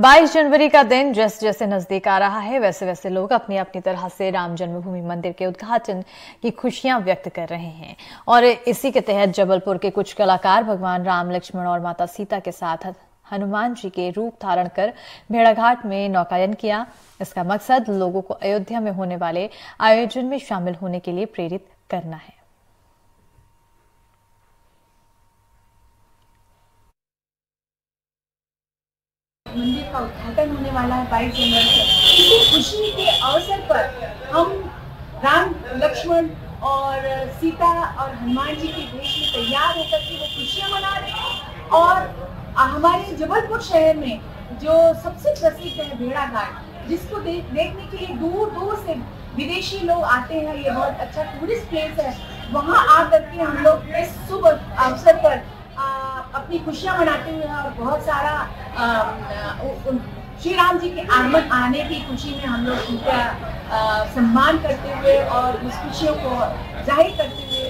22 जनवरी का दिन जैसे जैसे नजदीक आ रहा है वैसे वैसे लोग अपनी अपनी तरह से राम जन्मभूमि मंदिर के उद्घाटन की खुशियां व्यक्त कर रहे हैं। और इसी के तहत जबलपुर के कुछ कलाकार भगवान राम, लक्ष्मण और माता सीता के साथ हनुमान जी के रूप धारण कर भेड़ाघाट में नौकायन किया। इसका मकसद लोगों को अयोध्या में होने वाले आयोजन में शामिल होने के लिए प्रेरित करना है। मंदिर का उद्घाटन होने वाला है 22 जनवरी को। इसी खुशी के अवसर पर हम राम, लक्ष्मण और सीता और हनुमान जी के भेष में तैयार होकर के वो खुशियाँ मना रहे हैं। और हमारे जबलपुर शहर में जो सबसे प्रसिद्ध है भेड़ाघाट, जिसको देखने के लिए दूर दूर से विदेशी लोग आते हैं, ये बहुत अच्छा टूरिस्ट प्लेस है। वहाँ आकर के हम लोग इस शुभ अवसर पर अपनी खुशियाँ मनाते हुए और बहुत सारा श्री राम जी के आगमन आने की खुशी में हम लोग उनका सम्मान करते हुए और उस खुशियों को जाहिर करते हुए